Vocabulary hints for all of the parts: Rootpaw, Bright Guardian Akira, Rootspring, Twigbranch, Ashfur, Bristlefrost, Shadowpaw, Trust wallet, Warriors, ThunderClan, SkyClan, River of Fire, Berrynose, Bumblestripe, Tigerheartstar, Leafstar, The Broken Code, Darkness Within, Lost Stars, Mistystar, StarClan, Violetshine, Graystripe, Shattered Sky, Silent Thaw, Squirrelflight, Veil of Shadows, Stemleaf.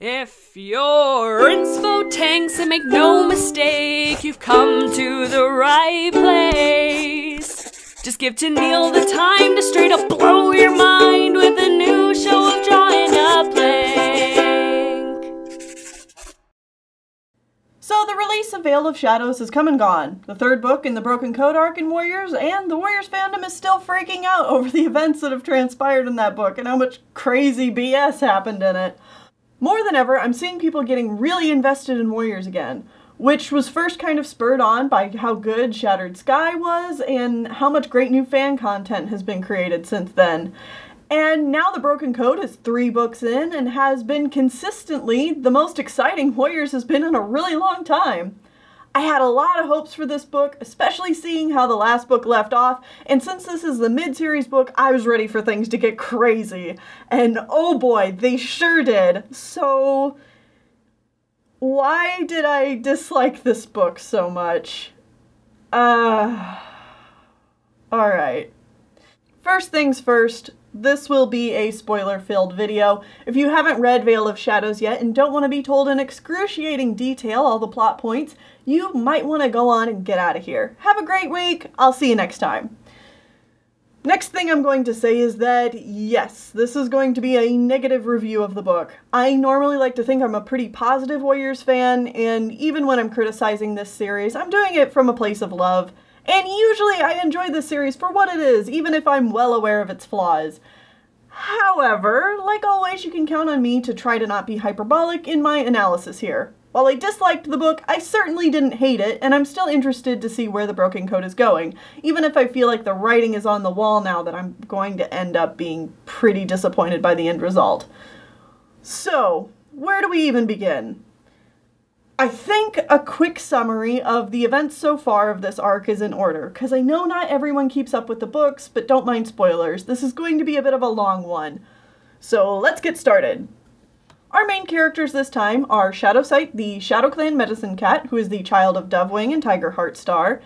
If you're inspo tanks, and make no mistake, you've come to the right place. Just give to Neil the time to straight up blow your mind with a new show of drawing a blank. So the release of Veil of Shadows has come and gone. The third book in the Broken Code arc in Warriors, and the Warriors fandom is still freaking out over the events that have transpired in that book and how much crazy BS happened in it. More than ever, I'm seeing people getting really invested in Warriors again, which was first kind of spurred on by how good Shattered Sky was and how much great new fan content has been created since then. And now the Broken Code is 3 books in and has been consistently the most exciting Warriors has been in a really long time. I had a lot of hopes for this book, especially seeing how the last book left off, and since this is the mid-series book, I was ready for things to get crazy. And oh boy, they sure did. So why did I dislike this book so much? Alright. First things first, this will be a spoiler-filled video. If you haven't read Veil of Shadows yet and don't want to be told in excruciating detail all the plot points, you might want to go on and get out of here. Have a great week. I'll see you next time. Next thing I'm going to say is that, yes, this is going to be a negative review of the book. I normally like to think I'm a pretty positive Warriors fan, and even when I'm criticizing this series, I'm doing it from a place of love. And usually I enjoy this series for what it is, even if I'm well aware of its flaws. However, like always, you can count on me to try to not be hyperbolic in my analysis here. While I disliked the book, I certainly didn't hate it, and I'm still interested to see where the Broken Code is going, even if I feel like the writing is on the wall now that I'm going to end up being pretty disappointed by the end result. So, where do we even begin? I think a quick summary of the events so far of this arc is in order, because I know not everyone keeps up with the books, but don't mind spoilers. This is going to be a bit of a long one. So let's get started. Our main characters this time are Shadowsight, the ShadowClan medicine cat, who is the child of Dovewing and Tigerheartstar.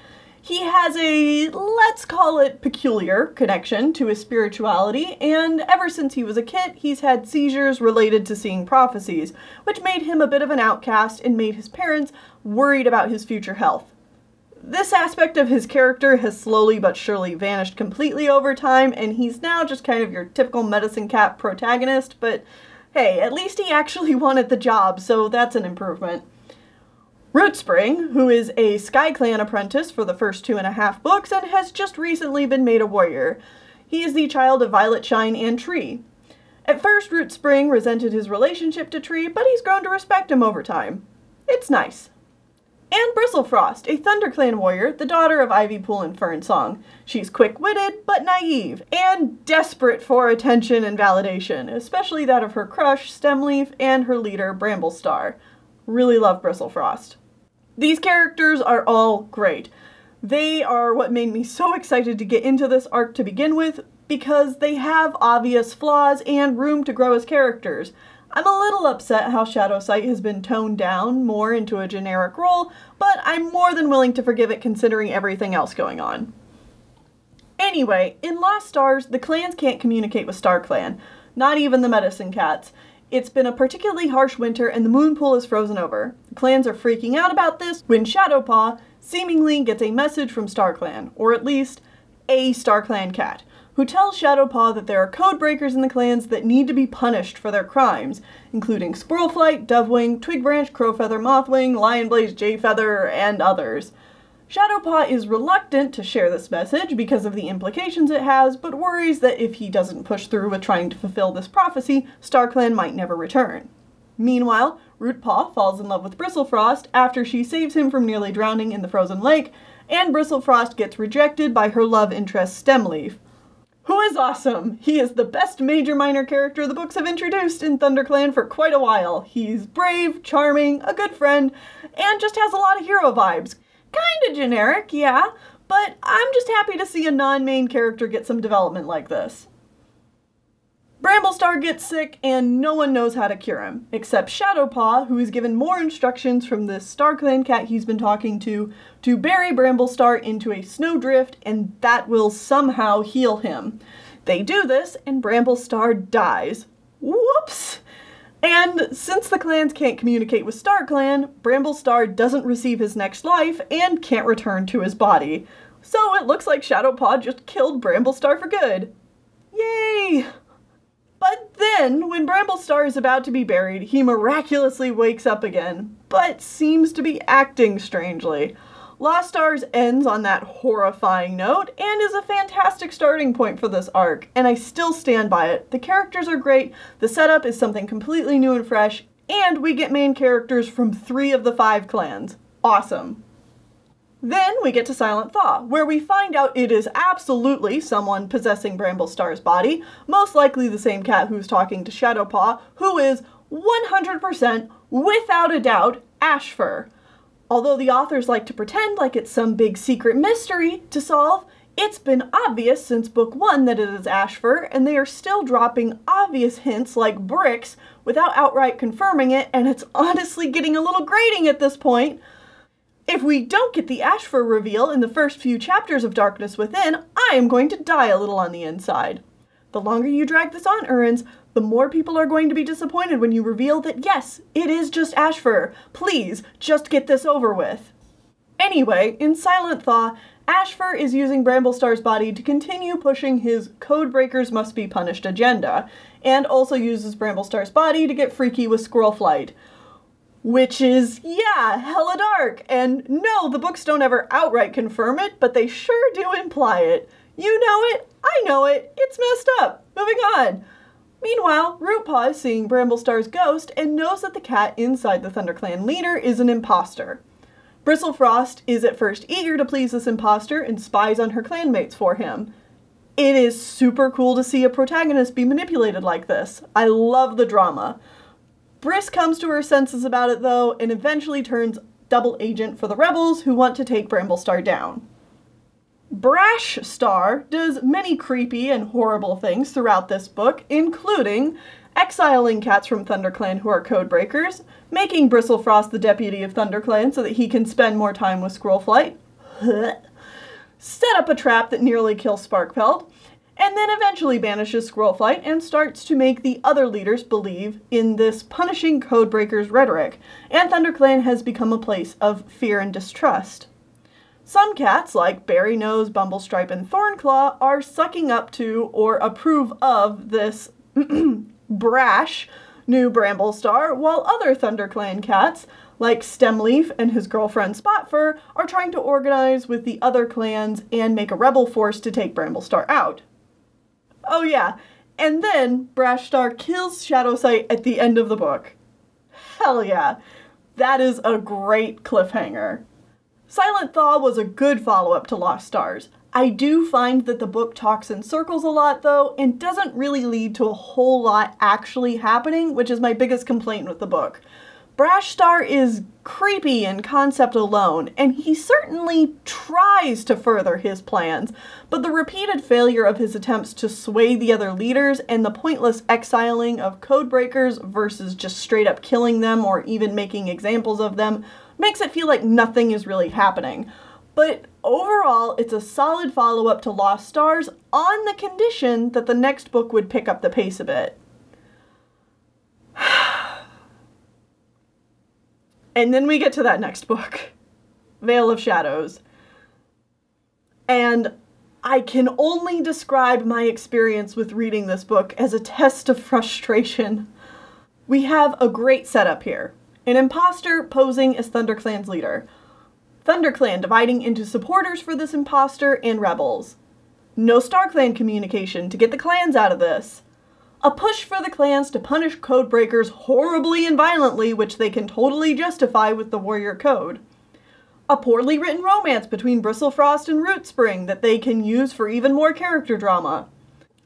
He has a, let's call it, peculiar connection to his spirituality, and ever since he was a kid, he's had seizures related to seeing prophecies, which made him a bit of an outcast and made his parents worried about his future health. This aspect of his character has slowly but surely vanished completely over time, and he's now just kind of your typical medicine cat protagonist, but hey, at least he actually wanted the job, so that's an improvement. Rootspring, who is a SkyClan apprentice for the first 2.5 books and has just recently been made a warrior. He is the child of Violetshine and Tree. At first, Rootspring resented his relationship to Tree, but he's grown to respect him over time. It's nice. And Bristlefrost, a ThunderClan warrior, the daughter of Ivypool and Fernsong. She's quick-witted, but naive, and desperate for attention and validation, especially that of her crush, Stemleaf, and her leader, Bramblestar. Really love Bristlefrost. These characters are all great. They are what made me so excited to get into this arc to begin with, because they have obvious flaws and room to grow as characters. I'm a little upset how Shadowsight has been toned down more into a generic role, but I'm more than willing to forgive it considering everything else going on. Anyway, in Lost Stars, the clans can't communicate with StarClan, not even the medicine cats. It's been a particularly harsh winter and the moon pool is frozen over. The clans are freaking out about this when Shadowpaw seemingly gets a message from StarClan, or at least a StarClan cat, who tells Shadowpaw that there are code breakers in the clans that need to be punished for their crimes, including Squirrelflight, Dovewing, Twigbranch, Crowfeather, Mothwing, Lionblaze, Jayfeather, and others. Shadowpaw is reluctant to share this message because of the implications it has, but worries that if he doesn't push through with trying to fulfill this prophecy, StarClan might never return. Meanwhile, Rootpaw falls in love with Bristlefrost after she saves him from nearly drowning in the frozen lake, and Bristlefrost gets rejected by her love interest Stemleaf, who is awesome. He is the best major-minor character the books have introduced in ThunderClan for quite a while. He's brave, charming, a good friend, and just has a lot of hero vibes. Kinda generic, yeah, but I'm just happy to see a non-main character get some development like this. Bramblestar gets sick and no one knows how to cure him, except Shadowpaw, who is given more instructions from this StarClan cat he's been talking to bury Bramblestar into a snowdrift and that will somehow heal him. They do this and Bramblestar dies. Whoops! And since the clans can't communicate with StarClan, Bramblestar doesn't receive his next life and can't return to his body. So it looks like Shadowpaw just killed Bramblestar for good. Yay! But then, when Bramblestar is about to be buried, he miraculously wakes up again, but seems to be acting strangely. Lost Stars ends on that horrifying note and is a fantastic starting point for this arc, and I still stand by it. The characters are great, the setup is something completely new and fresh, and we get main characters from 3 of the 5 clans. Awesome. Then we get to Silent Thaw, where we find out it is absolutely someone possessing Bramblestar's body, most likely the same cat who's talking to Shadowpaw, who is 100%, without a doubt, Ashfur. Although the authors like to pretend like it's some big secret mystery to solve, it's been obvious since book 1 that it is Ashfur, and they are still dropping obvious hints like bricks without outright confirming it, and it's honestly getting a little grating at this point. If we don't get the Ashfur reveal in the first few chapters of Darkness Within, I am going to die a little on the inside. The longer you drag this on, Urins, the more people are going to be disappointed when you reveal that, yes, it is just Ashfur. Please, just get this over with. Anyway, in Silent Thaw, Ashfur is using Bramblestar's body to continue pushing his Codebreakers Must Be Punished agenda, and also uses Bramblestar's body to get freaky with Squirrelflight. Which is, yeah, hella dark, and no, the books don't ever outright confirm it, but they sure do imply it. You know it, I know it, it's messed up. Moving on. Meanwhile, Rootpaw is seeing Bramblestar's ghost and knows that the cat inside the ThunderClan leader is an imposter. Bristlefrost is at first eager to please this imposter and spies on her clanmates for him. It is super cool to see a protagonist be manipulated like this. I love the drama. Briss comes to her senses about it though, and eventually turns double agent for the rebels who want to take Bramblestar down. Brashstar does many creepy and horrible things throughout this book, including exiling cats from ThunderClan who are codebreakers, making Bristlefrost the deputy of ThunderClan so that he can spend more time with Squirrelflight, set up a trap that nearly kills Sparkpeld, and then eventually banishes Squirrelflight and starts to make the other leaders believe in this punishing codebreakers rhetoric, and ThunderClan has become a place of fear and distrust. Some cats, like Berrynose, Bumblestripe, and Thornclaw, are sucking up to or approve of this brash new Bramblestar, while other ThunderClan cats, like Stemleaf and his girlfriend Spotfur, are trying to organize with the other clans and make a rebel force to take Bramblestar out. Oh yeah, and then Brashstar kills Shadowsight at the end of the book. Hell yeah, that is a great cliffhanger. Silent Thaw was a good follow-up to Lost Stars. I do find that the book talks in circles a lot though, and doesn't really lead to a whole lot actually happening, which is my biggest complaint with the book. Brashstar is creepy in concept alone, and he certainly tries to further his plans, but the repeated failure of his attempts to sway the other leaders and the pointless exiling of codebreakers versus just straight up killing them or even making examples of them makes it feel like nothing is really happening. But overall, it's a solid follow-up to Lost Stars on the condition that the next book would pick up the pace a bit. And then we get to that next book, Veil of Shadows. And I can only describe my experience with reading this book as a test of frustration. We have a great setup here. An imposter posing as ThunderClan's leader. ThunderClan dividing into supporters for this imposter and rebels. No StarClan communication to get the clans out of this. A push for the clans to punish codebreakers horribly and violently, which they can totally justify with the Warrior Code. A poorly written romance between Bristlefrost and Rootspring that they can use for even more character drama.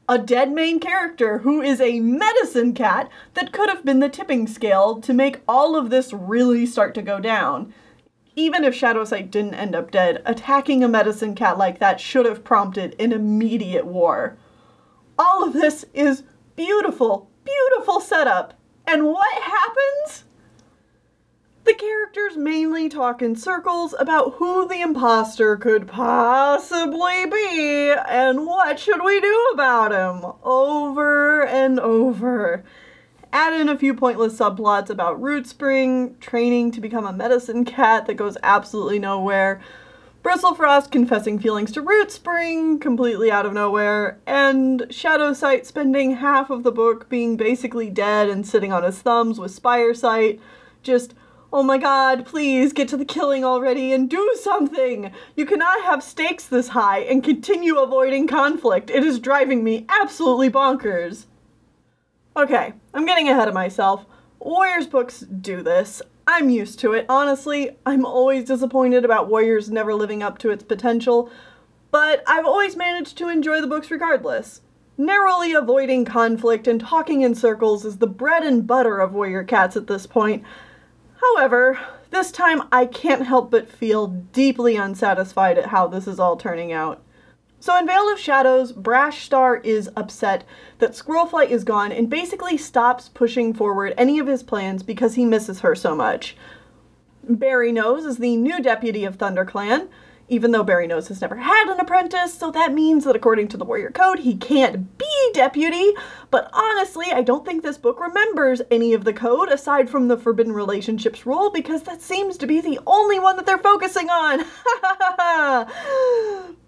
A dead main character who is a medicine cat that could have been the tipping scale to make all of this really start to go down. Even if Shadowsight didn't end up dead, attacking a medicine cat like that should have prompted an immediate war. All of this is beautiful, beautiful setup. And what happens? The characters mainly talk in circles about who the imposter could possibly be and what should we do about him over and over. Add in a few pointless subplots about Rootspring training to become a medicine cat that goes absolutely nowhere, Bristlefrost confessing feelings to Rootspring completely out of nowhere, and Shadowsight spending half of the book being basically dead and sitting on his thumbs with Spiresight. Just, oh my god, please get to the killing already and do something! You cannot have stakes this high and continue avoiding conflict. It is driving me absolutely bonkers. Okay, I'm getting ahead of myself. Warriors books do this. I'm used to it. Honestly, I'm always disappointed about Warriors never living up to its potential, but I've always managed to enjoy the books regardless. Narrowly avoiding conflict and talking in circles is the bread and butter of Warrior Cats at this point. However, this time I can't help but feel deeply unsatisfied at how this is all turning out. So in Veil of Shadows, Brashstar is upset that Squirrelflight is gone and basically stops pushing forward any of his plans because he misses her so much. Berrynose is the new deputy of ThunderClan, even though Berrynose has never had an apprentice, so that means that according to the Warrior Code, he can't be deputy, but honestly, I don't think this book remembers any of the code aside from the Forbidden Relationships rule because that seems to be the only one that they're focusing on!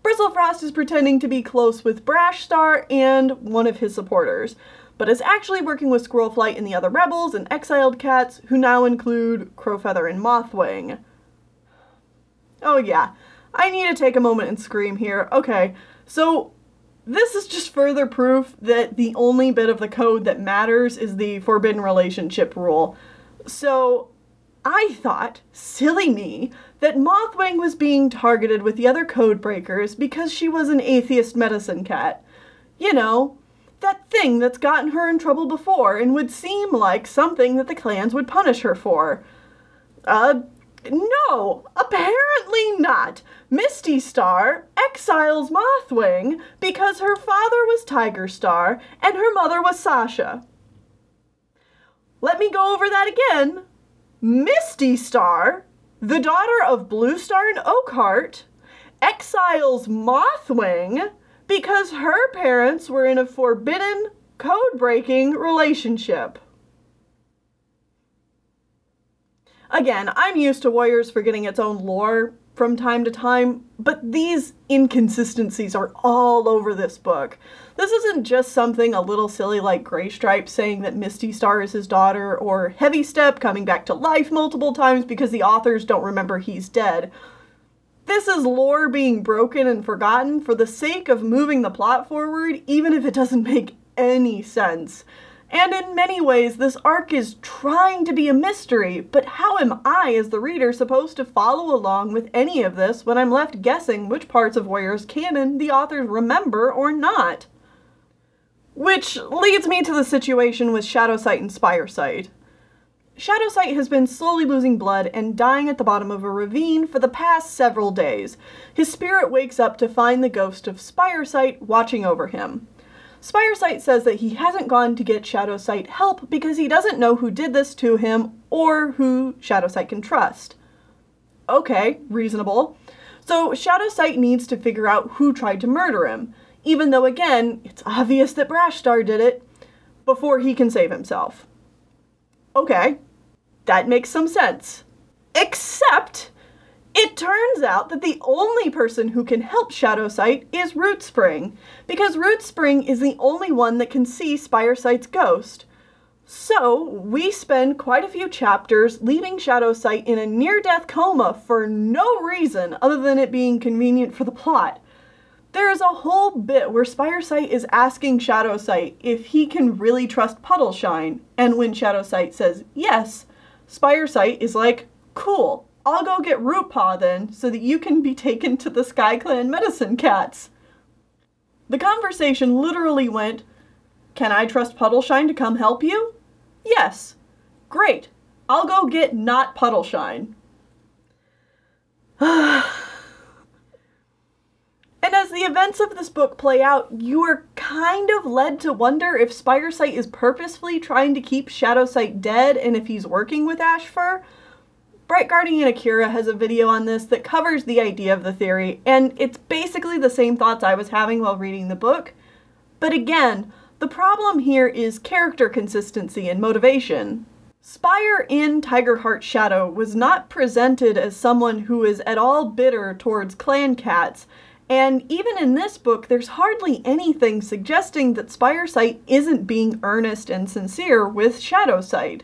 Bristlefrost is pretending to be close with Brashstar and one of his supporters, but is actually working with Squirrelflight and the other rebels and exiled cats, who now include Crowfeather and Mothwing. Oh yeah. I need to take a moment and scream here. Okay, so this is just further proof that the only bit of the code that matters is the Forbidden Relationship rule. So I thought, silly me, that Mothwing was being targeted with the other code breakers because she was an atheist medicine cat. You know, that thing that's gotten her in trouble before and would seem like something that the clans would punish her for. No, apparently not. Mistystar exiles Mothwing because her father was Tigerheartstar and her mother was Sasha. Let me go over that again. Mistystar, the daughter of Bluestar and Oakheart, exiles Mothwing because her parents were in a forbidden, code-breaking relationship. Again, I'm used to Warriors forgetting its own lore from time to time, but these inconsistencies are all over this book. This isn't just something a little silly like Graystripe saying that Mistystar is his daughter, or Heavystep coming back to life multiple times because the authors don't remember he's dead. This is lore being broken and forgotten for the sake of moving the plot forward, even if it doesn't make any sense. And in many ways, this arc is trying to be a mystery, but how am I, as the reader, supposed to follow along with any of this when I'm left guessing which parts of Warriors canon the authors remember or not? Which leads me to the situation with Shadowsight and Spiresight. Shadowsight has been slowly losing blood and dying at the bottom of a ravine for the past several days. His spirit wakes up to find the ghost of Spiresight watching over him. Spiresight says that he hasn't gone to get Shadowsight help because he doesn't know who did this to him or who Shadowsight can trust. Okay, reasonable. So Shadowsight needs to figure out who tried to murder him, even though again, it's obvious that Brashstar did it, before he can save himself. Okay, that makes some sense. Except, it turns out that the only person who can help Shadowsight is Rootspring, because Rootspring is the only one that can see Spiresight's ghost. So we spend quite a few chapters leaving Shadowsight in a near-death coma for no reason other than it being convenient for the plot. There is a whole bit where Spiresight is asking Shadowsight if he can really trust Puddleshine, and when Shadowsight says yes, Spiresight is like, cool. I'll go get Rootpaw then, so that you can be taken to the SkyClan medicine cats. The conversation literally went, can I trust Puddleshine to come help you? Yes. Great. I'll go get not Puddleshine. And as the events of this book play out, you are kind of led to wonder if Spiresight is purposefully trying to keep Shadowsight dead and if he's working with Ashfur. Bright Guardian Akira has a video on this that covers the idea of the theory, and it's basically the same thoughts I was having while reading the book. But again, The problem here is character consistency and motivation. Spire in Tigerheart's Shadow was not presented as someone who is at all bitter towards clan cats, and even in this book there's hardly anything suggesting that Spiresight isn't being earnest and sincere with Shadowsight.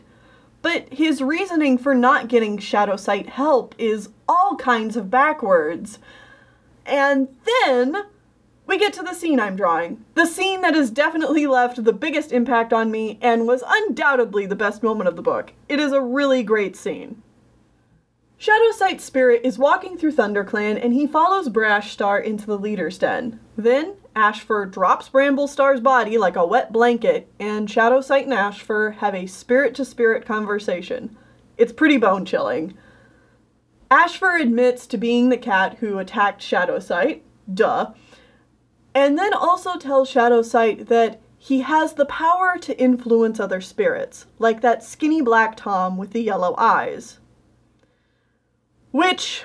But his reasoning for not getting Shadowsight help is all kinds of backwards. And then we get to the scene I'm drawing. The scene that has definitely left the biggest impact on me and was undoubtedly the best moment of the book. It is a really great scene. Shadowsight's spirit is walking through ThunderClan and he follows Brashstar into the leader's den. Then Ashfur drops Bramblestar's body like a wet blanket and Shadowsight and Ashfur have a spirit-to-spirit conversation. It's pretty bone-chilling. Ashfur admits to being the cat who attacked Shadowsight. Duh. And then also tells Shadowsight that he has the power to influence other spirits, like that skinny black Tom with the yellow eyes. Which,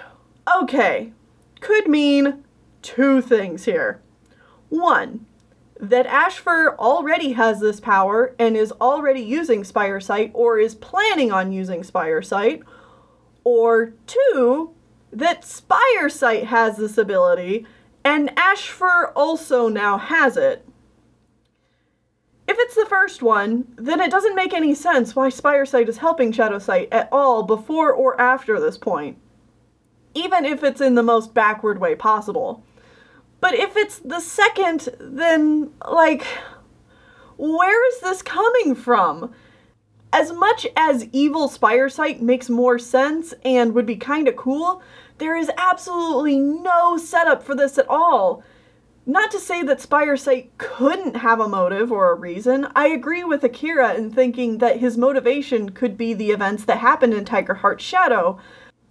okay, could mean two things here. One, that Ashfur already has this power and is already using Spiresight or is planning on using Spiresight. Or two, that Spiresight has this ability and Ashfur also now has it. If it's the first one, then it doesn't make any sense why Spiresight is helping Shadowsight at all before or after this point, even if it's in the most backward way possible. But if it's the second, then, like, where is this coming from? As much as evil Spiresight makes more sense and would be kinda cool, there is absolutely no setup for this at all. Not to say that Spiresight couldn't have a motive or a reason. I agree with Akira in thinking that his motivation could be the events that happened in Tigerheart's Shadow,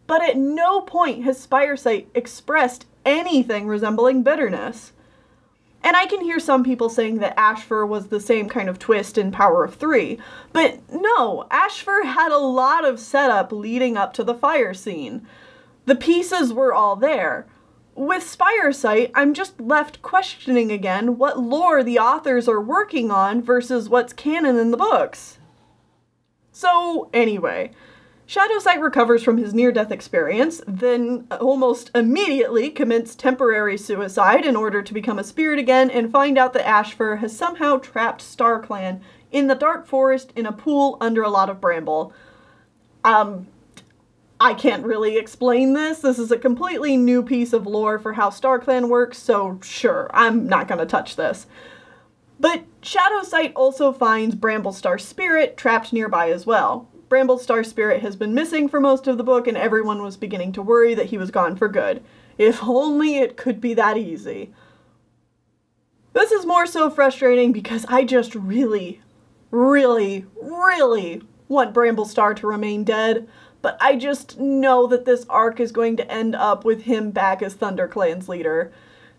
but at no point has Spiresight expressed anything resembling bitterness. And I can hear some people saying that Ashfur was the same kind of twist in Power of Three, but no, Ashfur had a lot of setup leading up to the fire scene. The pieces were all there. With Spiresight, I'm just left questioning again what lore the authors are working on versus what's canon in the books. So anyway, Shadowsight recovers from his near-death experience, then almost immediately commits temporary suicide in order to become a spirit again and find out that Ashfur has somehow trapped StarClan in the dark forest in a pool under a lot of bramble. I can't really explain this. This is a completely new piece of lore for how StarClan works, so sure, I'm not gonna touch this. But Shadowsight also finds Bramblestar's spirit trapped nearby as well. Bramblestar's spirit has been missing for most of the book and everyone was beginning to worry that he was gone for good. If only it could be that easy. This is more so frustrating because I just really want Bramblestar to remain dead. But I just know that this arc is going to end up with him back as ThunderClan's leader.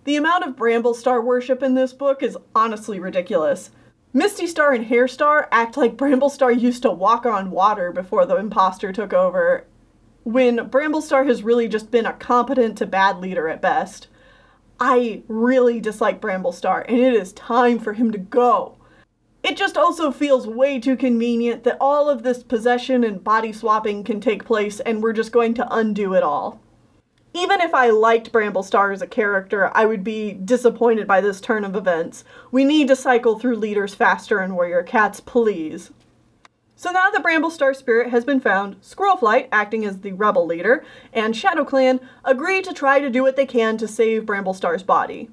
The amount of Bramblestar worship in this book is honestly ridiculous. Mistystar and Harestar act like Bramblestar used to walk on water before the imposter took over, when Bramblestar has really just been a competent to bad leader at best. I really dislike Bramblestar, and it is time for him to go. It just also feels way too convenient that all of this possession and body swapping can take place and we're just going to undo it all. Even if I liked Bramblestar as a character, I would be disappointed by this turn of events. We need to cycle through leaders faster in Warrior Cats, please. So now that Bramblestar's spirit has been found, Squirrelflight, acting as the rebel leader, and ShadowClan agree to try to do what they can to save Bramblestar's body.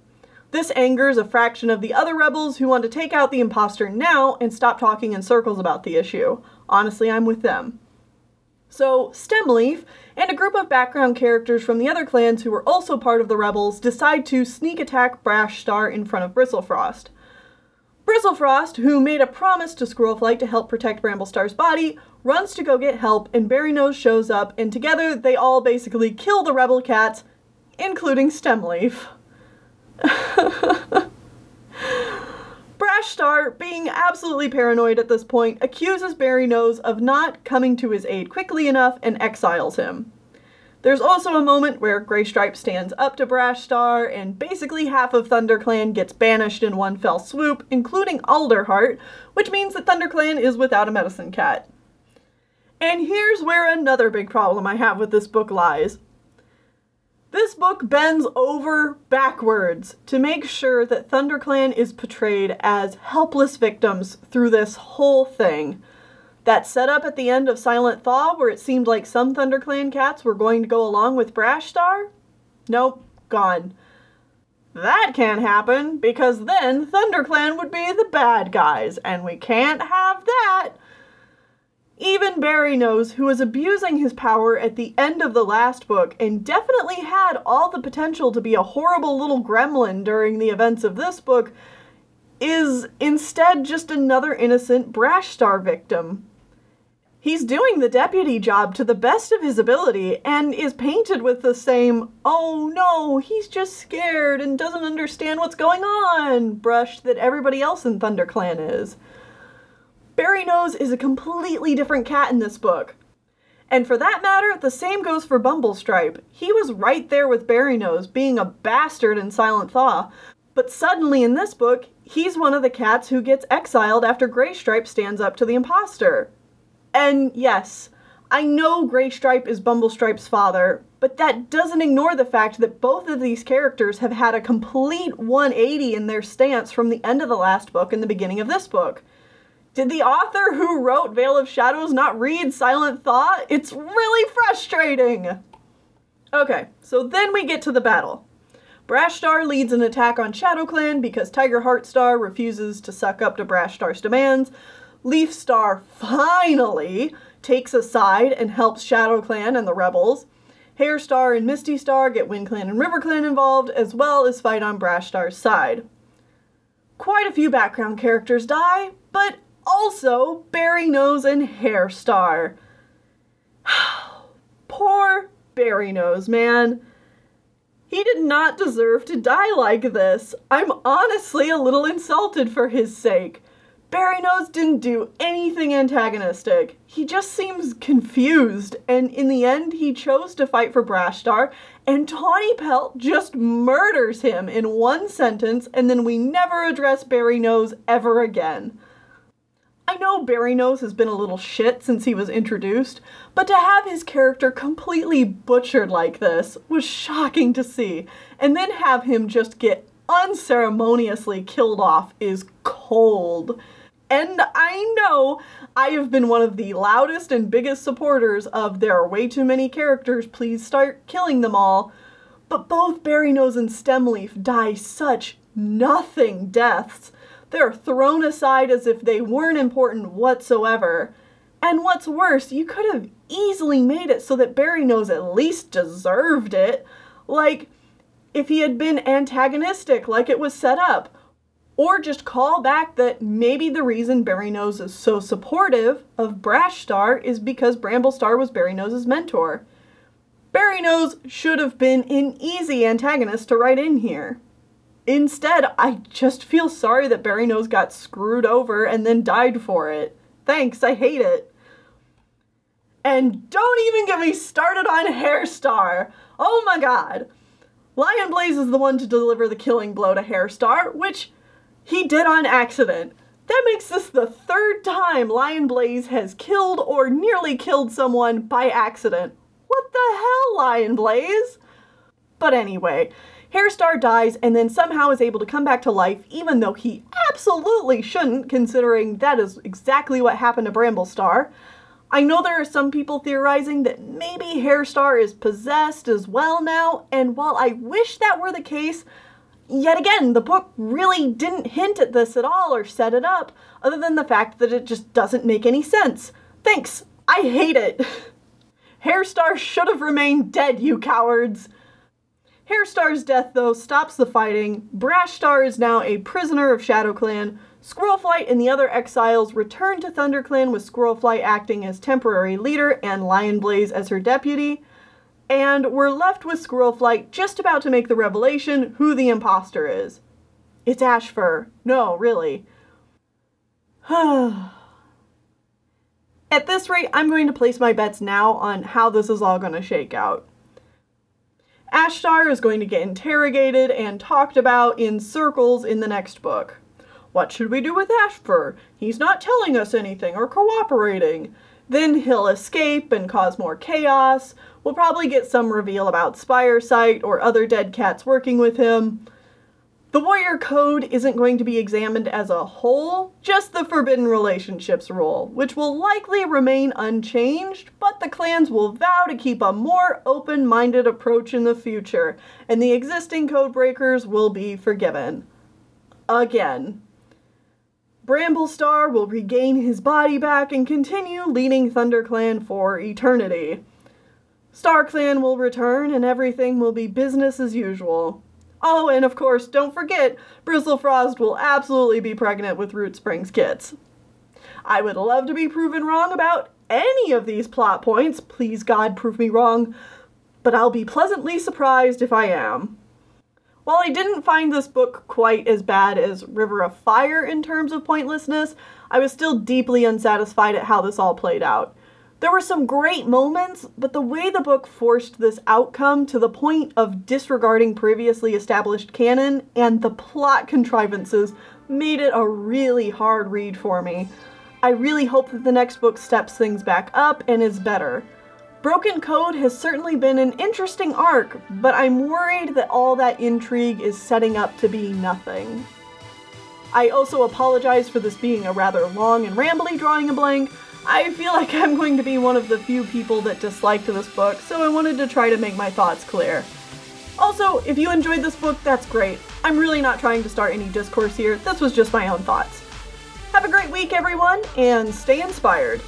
This angers a fraction of the other rebels who want to take out the imposter now and stop talking in circles about the issue. Honestly, I'm with them. So Stemleaf and a group of background characters from the other clans who were also part of the rebels decide to sneak attack Brashstar in front of Bristlefrost. Bristlefrost, who made a promise to Squirrelflight to help protect Bramblestar's body, runs to go get help and Berrynose shows up and together they all basically kill the rebel cats, including Stemleaf. Brashstar, being absolutely paranoid at this point, accuses Berrynose of not coming to his aid quickly enough and exiles him. There's also a moment where Graystripe stands up to Brashstar, and basically half of ThunderClan gets banished in one fell swoop, including Alderheart, which means that ThunderClan is without a medicine cat. And here's where another big problem I have with this book lies. This book bends over backwards to make sure that ThunderClan is portrayed as helpless victims through this whole thing. That setup at the end of Silent Thaw, where it seemed like some ThunderClan cats were going to go along with Brashstar? Nope, gone. That can't happen, because then ThunderClan would be the bad guys, and we can't have that! Even Berrynose, who was abusing his power at the end of the last book, and definitely had all the potential to be a horrible little gremlin during the events of this book, is instead just another innocent Brashstar victim. He's doing the deputy job to the best of his ability, and is painted with the same, "Oh no, he's just scared and doesn't understand what's going on" brush that everybody else in ThunderClan is. Berrynose is a completely different cat in this book. And for that matter, the same goes for Bumblestripe. He was right there with Berrynose, being a bastard in Silent Thaw, but suddenly in this book, he's one of the cats who gets exiled after Graystripe stands up to the imposter. And yes, I know Graystripe is Bumblestripe's father, but that doesn't ignore the fact that both of these characters have had a complete 180 in their stance from the end of the last book and the beginning of this book. Did the author who wrote Veil of Shadows not read Silent Thaw? It's really frustrating! Okay, so then we get to the battle. Brashstar leads an attack on ShadowClan because Tigerheartstar refuses to suck up to Brashstar's demands. Leafstar finally takes a side and helps ShadowClan and the rebels. Harestar and Mistystar get WindClan and RiverClan involved, as well as fight on Brashstar's side. Quite a few background characters die, but also Berrynose and Harestar. Poor Berrynose, man. He did not deserve to die like this. I'm honestly a little insulted for his sake. Berrynose didn't do anything antagonistic. He just seems confused, and in the end he chose to fight for Brashstar, and Tawny Pelt just murders him in one sentence, and then we never address Berrynose ever again. I know Berrynose has been a little shit since he was introduced, but to have his character completely butchered like this was shocking to see, and then have him just get unceremoniously killed off is cold. And I know I have been one of the loudest and biggest supporters of "there are way too many characters, please start killing them all," but both Berrynose and Stemleaf die such nothing deaths. They're thrown aside as if they weren't important whatsoever. And what's worse, you could have easily made it so that Berrynose at least deserved it. Like, if he had been antagonistic like it was set up. Or just call back that maybe the reason Berrynose is so supportive of Brashstar is because Bramblestar was Berrynose's mentor. Berrynose should have been an easy antagonist to write in here. Instead, I just feel sorry that Berrynose got screwed over and then died for it. Thanks, I hate it. And don't even get me started on Harestar! Oh my god! Lionblaze is the one to deliver the killing blow to Harestar, which he did on accident. That makes this the third time Lionblaze has killed or nearly killed someone by accident. What the hell, Lionblaze? But anyway, Harestar dies and then somehow is able to come back to life, even though he absolutely shouldn't, considering that is exactly what happened to Bramblestar. I know there are some people theorizing that maybe Harestar is possessed as well now, and while I wish that were the case, yet again, the book really didn't hint at this at all or set it up, other than the fact that it just doesn't make any sense. Thanks, I hate it. Harestar should have remained dead, you cowards. Harestar's death, though, stops the fighting. Brashstar is now a prisoner of ShadowClan. Squirrelflight and the other exiles return to ThunderClan, with Squirrelflight acting as temporary leader and Lionblaze as her deputy. And we're left with Squirrelflight just about to make the revelation who the imposter is. It's Ashfur. No, really. At this rate, I'm going to place my bets now on how this is all going to shake out. Ashfur is going to get interrogated and talked about in circles in the next book. What should we do with Ashfur? He's not telling us anything or cooperating. Then he'll escape and cause more chaos. We'll probably get some reveal about Spiresight or other dead cats working with him. The Warrior Code isn't going to be examined as a whole, just the Forbidden Relationships rule, which will likely remain unchanged, but the clans will vow to keep a more open-minded approach in the future, and the existing code breakers will be forgiven. Again. Bramblestar will regain his body back and continue leading ThunderClan for eternity. StarClan will return and everything will be business as usual. Oh, and of course, don't forget, Bristlefrost will absolutely be pregnant with Rootspring's kids. I would love to be proven wrong about any of these plot points, please God prove me wrong, but I'll be pleasantly surprised if I am. While I didn't find this book quite as bad as River of Fire in terms of pointlessness, I was still deeply unsatisfied at how this all played out. There were some great moments, but the way the book forced this outcome to the point of disregarding previously established canon and the plot contrivances made it a really hard read for me. I really hope that the next book steps things back up and is better. Broken Code has certainly been an interesting arc, but I'm worried that all that intrigue is setting up to be nothing. I also apologize for this being a rather long and rambly drawing a blank. I feel like I'm going to be one of the few people that disliked this book, so I wanted to try to make my thoughts clear. Also, if you enjoyed this book, that's great. I'm really not trying to start any discourse here, this was just my own thoughts. Have a great week, everyone, and stay inspired!